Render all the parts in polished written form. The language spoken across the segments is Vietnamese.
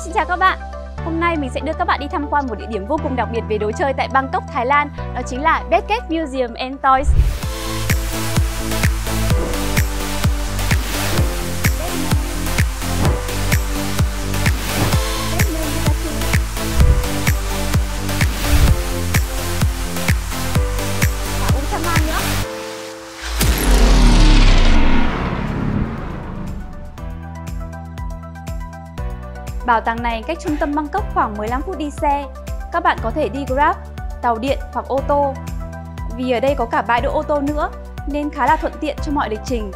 Xin chào các bạn. Hôm nay mình sẽ đưa các bạn đi tham quan một địa điểm vô cùng đặc biệt về đồ chơi tại Bangkok, Thái Lan. Đó chính là Beckett Museum and Toys. Bảo tàng này cách trung tâm Bangkok khoảng 15 phút đi xe. Các bạn có thể đi Grab, tàu điện hoặc ô tô. Vì ở đây có cả bãi đỗ ô tô nữa nên khá là thuận tiện cho mọi lịch trình.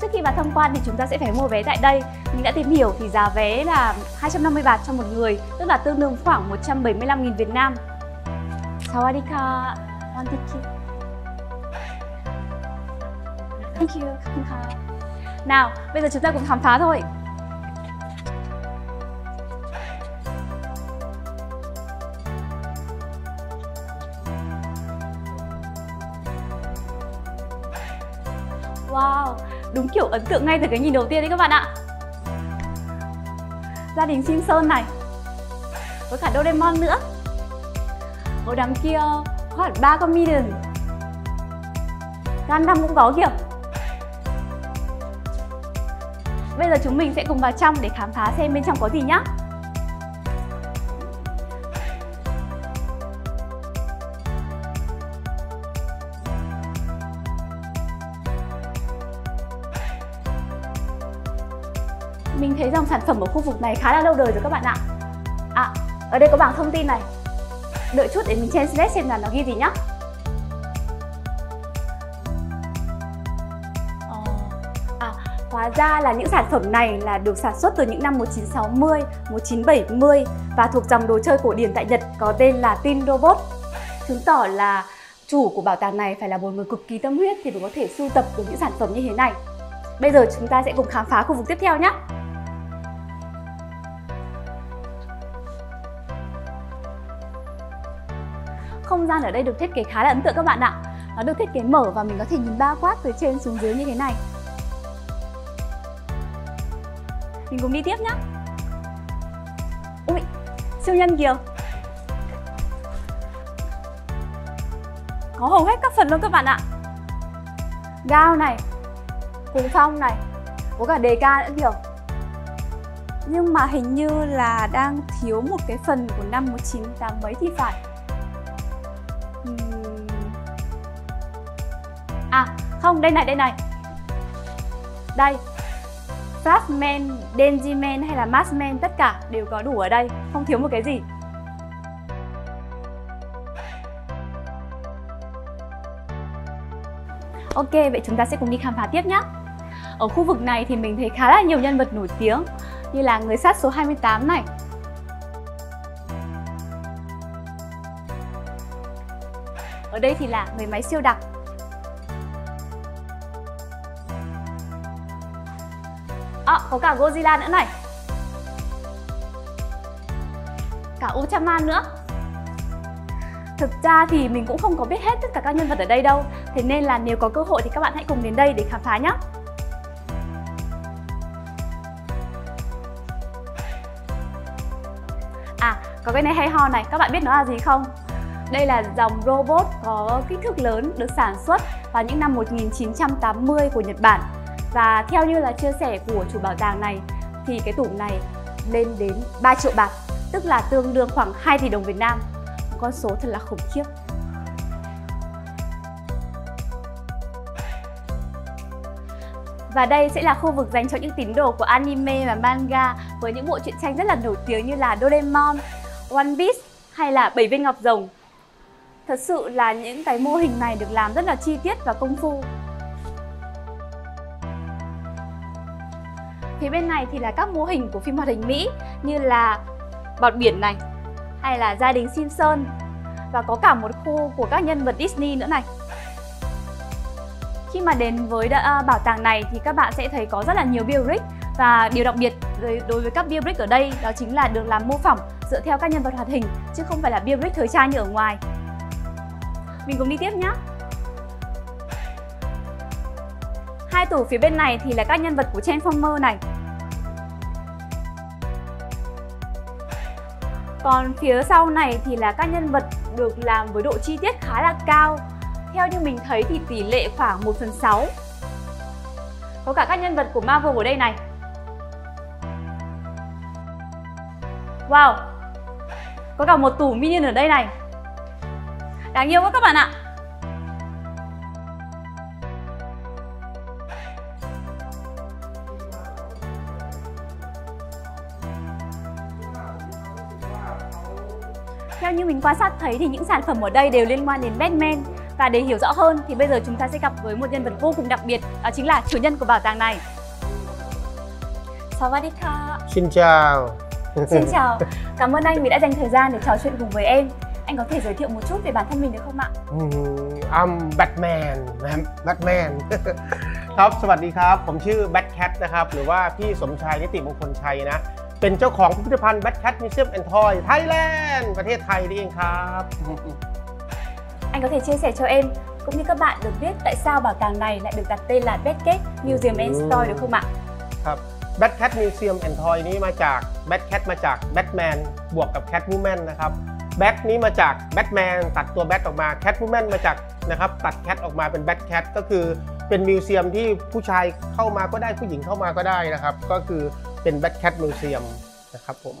Trước khi vào tham quan thì chúng ta sẽ phải mua vé tại đây. Mình đã tìm hiểu thì giá vé là 250 baht cho một người, tức là tương đương khoảng 175.000 Việt Nam. Sawadika, one ticket. Thank you. Nào, bây giờ chúng ta cùng khám phá thôi. Wow, đúng kiểu ấn tượng ngay từ cái nhìn đầu tiên đấy các bạn ạ. Gia đình Simpson này, với cả Doraemon nữa. Ở đằng kia có hẳn 3 con Minion. Gangnam cũng có kìa. Bây giờ chúng mình sẽ cùng vào trong để khám phá xem bên trong có gì nhé. Mình thấy dòng sản phẩm ở khu vực này khá là lâu đời rồi các bạn ạ. À, ở đây có bảng thông tin này. Đợi chút để mình translate xem là nó ghi gì nhé. Hóa ra là những sản phẩm này là được sản xuất từ những năm 1960, 1970 và thuộc dòng đồ chơi cổ điển tại Nhật có tên là Tin Robot. Chứng tỏ là chủ của bảo tàng này phải là một người cực kỳ tâm huyết thì mới có thể sưu tập được những sản phẩm như thế này. Bây giờ chúng ta sẽ cùng khám phá khu vực tiếp theo nhé. Không gian ở đây được thiết kế khá là ấn tượng các bạn ạ. Nó được thiết kế mở và mình có thể nhìn bao quát từ trên xuống dưới như thế này. Mình cùng đi tiếp nhé. Ui, siêu nhân kìa. Có hầu hết các phần luôn các bạn ạ. Gao này, cuồng phong này, có cả đề ca nữa kìa. Nhưng mà hình như là đang thiếu một cái phần của năm 1980 mấy thì phải. À, không, đây này. Đây. Batman, Denjiman hay là Marshman tất cả đều có đủ ở đây, không thiếu một cái gì. Ok, vậy chúng ta sẽ cùng đi khám phá tiếp nhé. Ở khu vực này thì mình thấy khá là nhiều nhân vật nổi tiếng như là người sát số 28 này. Ở đây thì là người máy siêu đặc. À, có cả Godzilla nữa này. Cả Ultraman nữa. Thực ra thì mình cũng không có biết hết tất cả các nhân vật ở đây đâu. Thế nên là nếu có cơ hội thì các bạn hãy cùng đến đây để khám phá nhé. À, có cái này hay ho này, các bạn biết nó là gì không? Đây là dòng robot có kích thước lớn được sản xuất vào những năm 1980 của Nhật Bản. Và theo như là chia sẻ của chủ bảo tàng này thì cái tủ này lên đến 3 triệu baht, tức là tương đương khoảng 2 tỷ đồng Việt Nam. Một con số thật là khủng khiếp. Và đây sẽ là khu vực dành cho những tín đồ của anime và manga với những bộ truyện tranh rất là nổi tiếng như là Doraemon, One Piece hay là Bảy Viên Ngọc Rồng. Thật sự là những cái mô hình này được làm rất là chi tiết và công phu. Phía bên này thì là các mô hình của phim hoạt hình Mỹ như là Bọt Biển này hay là Gia đình Simpson, và có cả một khu của các nhân vật Disney nữa này. Khi mà đến với bảo tàng này thì các bạn sẽ thấy có rất là nhiều bia brick, và điều đặc biệt đối với các bia brick ở đây đó chính là được làm mô phỏng dựa theo các nhân vật hoạt hình chứ không phải là bia brick thời trang như ở ngoài. Mình cùng đi tiếp nhé. Hai tủ phía bên này thì là các nhân vật của Transformer này. Còn phía sau này thì là các nhân vật được làm với độ chi tiết khá là cao. Theo như mình thấy thì tỷ lệ khoảng 1/6. Có cả các nhân vật của Marvel ở đây này. Wow, có cả một tủ Minion ở đây này. Đáng yêu quá các bạn ạ. Theo như mình quan sát thấy thì những sản phẩm ở đây đều liên quan đến Batman. Và để hiểu rõ hơn thì bây giờ chúng ta sẽ gặp với một nhân vật vô cùng đặc biệt, đó chính là chủ nhân của bảo tàng này. Sawadika. Xin chào. Xin chào. Cảm ơn anh vì đã dành thời gian để trò chuyện cùng với em. Anh có thể giới thiệu một chút về bản thân mình được không ạ? Batman ครับ สวัสดีครับ ผมชื่อ Beckett นะครับ หรือว่าพี่สมชาย นิติมงคลชัยนะ เป็นเจ้าของพิพิธภัณฑ์ Beckett Museum and Toys Thailand ประเทศไทยนี่เองครับ Anh có thể chia sẻ cho em cũng như các bạn được biết tại sao bảo tàng này lại được đặt tên là Beckett Museum and Toys được không ạ? ครับ Beckett Museum and Toys นี้มาจาก Beckett มาจาก Batman บวกกับ Catwoman นะครับ Bat นี้มาจาก Batman ตัดตัว Bat ออกมา Catwoman มาจากนะครับตัด Cat ออกมาเป็น Beckett ก็คือเป็นมิวเซียมที่ผู้ชายเข้ามาก็ได้ผู้หญิงเข้ามาก็ได้นะครับก็คือเป็น Beckett Museum นะครับผม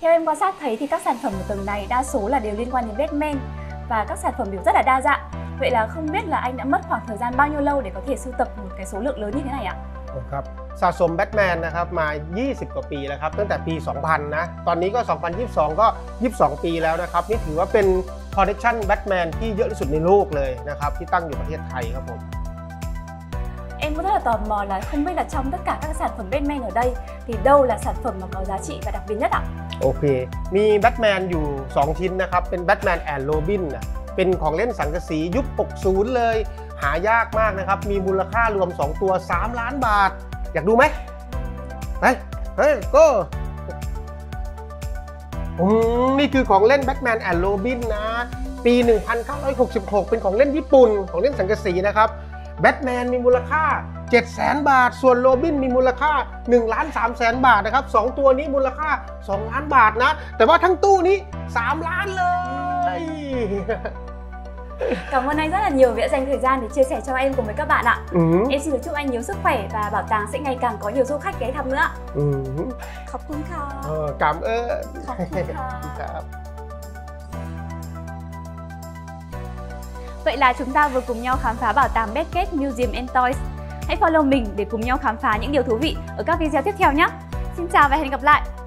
Theo em quan sát thấy thì các sản phẩm của tầng này đa số là đều liên quan đến Batman và các sản phẩm đều rất là đa dạng. Vậy là không biết là anh đã mất khoảng thời gian bao nhiêu lâu để có thể sưu tập một cái số lượng lớn như thế này ạ? ครับสะสม Batman นะครับมา20กว่าปีแล้วครับตั้งแต่ปี2000นะตอนนี้ก็2022ก็22ปีแล้วนะครับนี่ถือว่าเป็นคอลเลคชัน Batman ที่เยอะที่สุดในโลกเลยนะครับที่ตั้งอยู่ประเทศไทยครับผม Em rất là tò mò là không biết là trong tất cả các sản phẩm Batman ở đây thì đâu là sản phẩm mà có giá trị và đặc biệt nhất ạ? โอเคมี Batman อยู่2ชิ้นนะครับเป็น Batman and Robin เป็นของเล่นสังกะสียุค60เลยหายากมากนะครับมีมูลค่ารวม2ตัว3 ล้านบาทอยากดูไหมไปเฮ้ยก็นี่คือของเล่น Batman and Robin นะปี 1966เป็นของเล่นญี่ปุ่นของเล่นสังกะสีนะครับแบทแมนมีมูลค่า 700,000 บาทส่วนโรบินมีมูลค่า 1,300,000 บาทนะครับ2ตัวนี้มูลค่า 2 ล้านบาทนะแต่ว่าทั้งตู้นี้ 3 ล้านเลย Cảm ơn anh rất là nhiều vì đã dành thời gian để chia sẻ cho em cùng với các bạn ạ. Em xin được chúc anh nhiều sức khỏe và bảo tàng sẽ ngày càng có nhiều du khách ghé thăm nữa. Cảm ơn. Cảm ơn. Vậy là chúng ta vừa cùng nhau khám phá bảo tàng Beckett Museum and Toys. Hãy follow mình để cùng nhau khám phá những điều thú vị ở các video tiếp theo nhé. Xin chào và hẹn gặp lại.